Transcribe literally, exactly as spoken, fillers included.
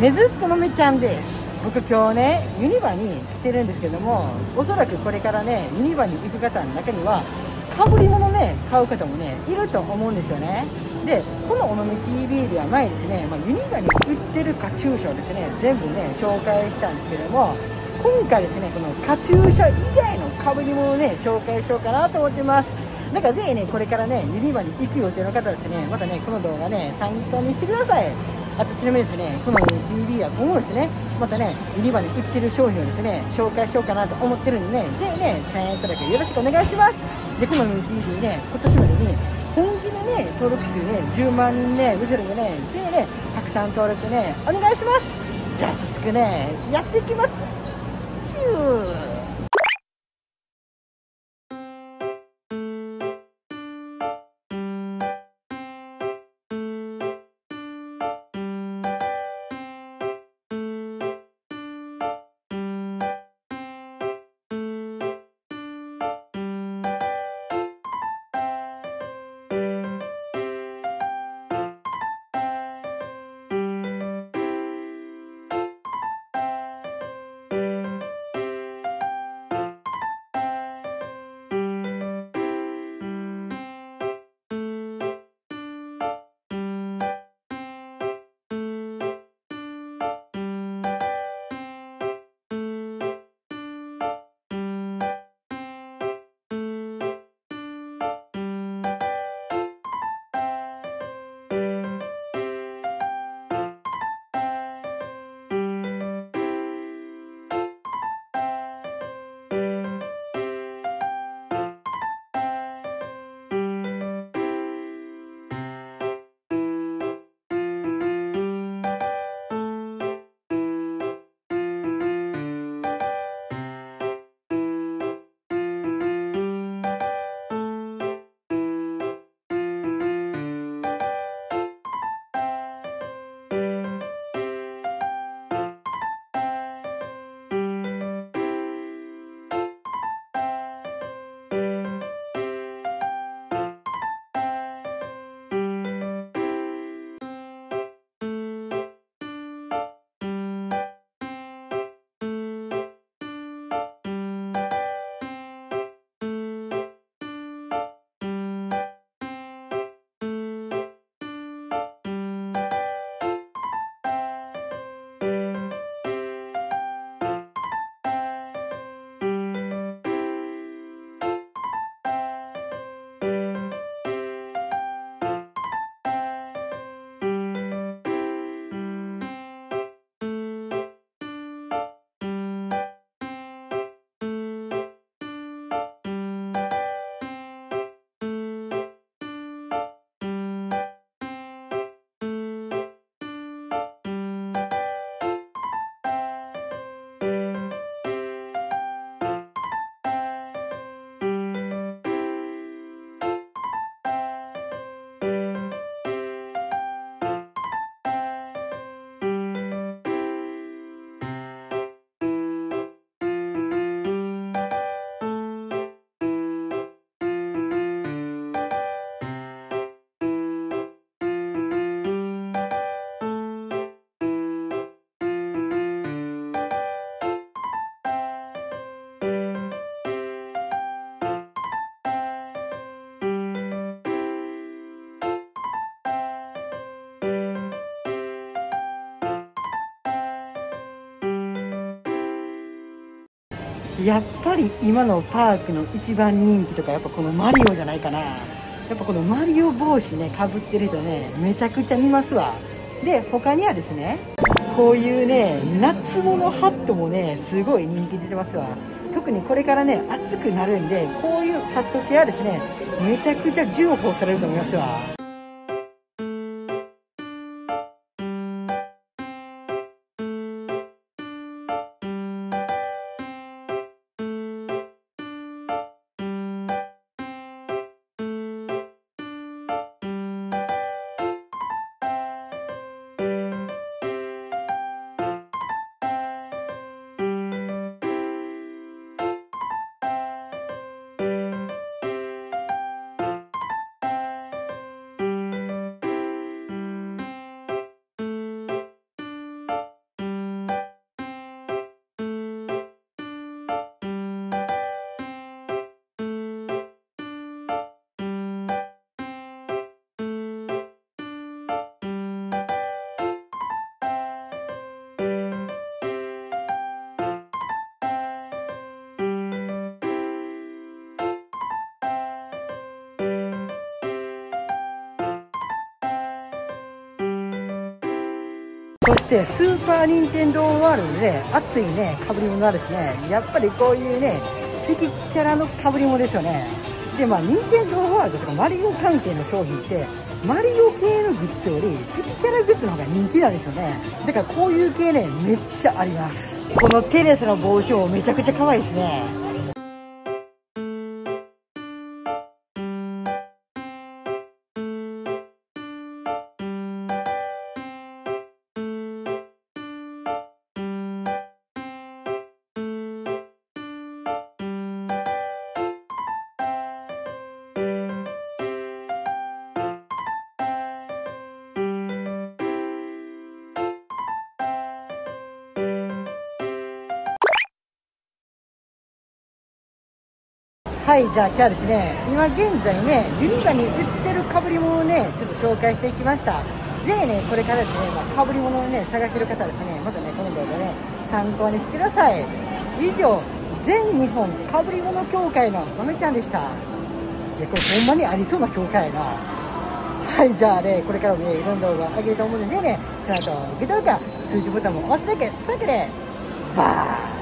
ねずっとのめちゃんです。僕今日ねユニバに来てるんですけども、おそらくこれからねユニバに行く方の中にはかぶり物ね買う方もねいると思うんですよね。でこの「おのめ ティーブイ」では前ですね、まあ、ユニバに売ってるカチューシャをですね全部ね紹介したんですけども、今回ですねこのカチューシャ以外のかぶり物をね紹介しようかなと思ってます。なんかぜひねこれからねユニバに行く予定の方ですね、またねこの動画ね参考にしてください。あとちなみにですね、この ティーブイ は今後ですね、またね、売り場に売ってる商品をですね、紹介しようかなと思ってるんでね、ぜひね、チャンネル登録よろしくお願いします。で、この ティーブイ ね、今年までに、本気でね、登録数ね、じゅうまんにんね、見せるんでね、ぜひね、たくさん登録ね、お願いします。じゃあ、早速ね、やっていきます。チュー。やっぱり今のパークの一番人気とかやっぱこのマリオじゃないかな。やっぱこのマリオ帽子ねかぶってる人ねめちゃくちゃ見ますわ。で他にはですねこういうね夏物ハットもねすごい人気出てますわ。特にこれからね暑くなるんでこういうハット系はですねめちゃくちゃ重宝されると思いますわ。そしてスーパー・ニンテンドー・ワールドで熱いねかぶり物はですね、やっぱりこういうね敵キャラのかぶり物ですよね。でまあニンテンドー・ワールドとかマリオ関係の商品ってマリオ系のグッズより敵キャラグッズの方が人気なんですよね。だからこういう系ねめっちゃあります。このテレスの帽子もめちゃくちゃ可愛いですね。はい、じゃあ今日はですね、今現在ね、ユニバに売ってるかぶり物をね、ちょっと紹介していきました。でね、これからですね、まあ、かぶり物をね、探してる方はですね、まずね、この動画ね、参考にしてください。以上、全日本かぶり物協会のまめちゃんでした。で、これほんまにありそうな協会やな。はい、じゃあね、これからもね、いろんな動画上げると思うんでね、ちゃんとグッドボタン、通知ボタンも押すだけ、だけで、バーン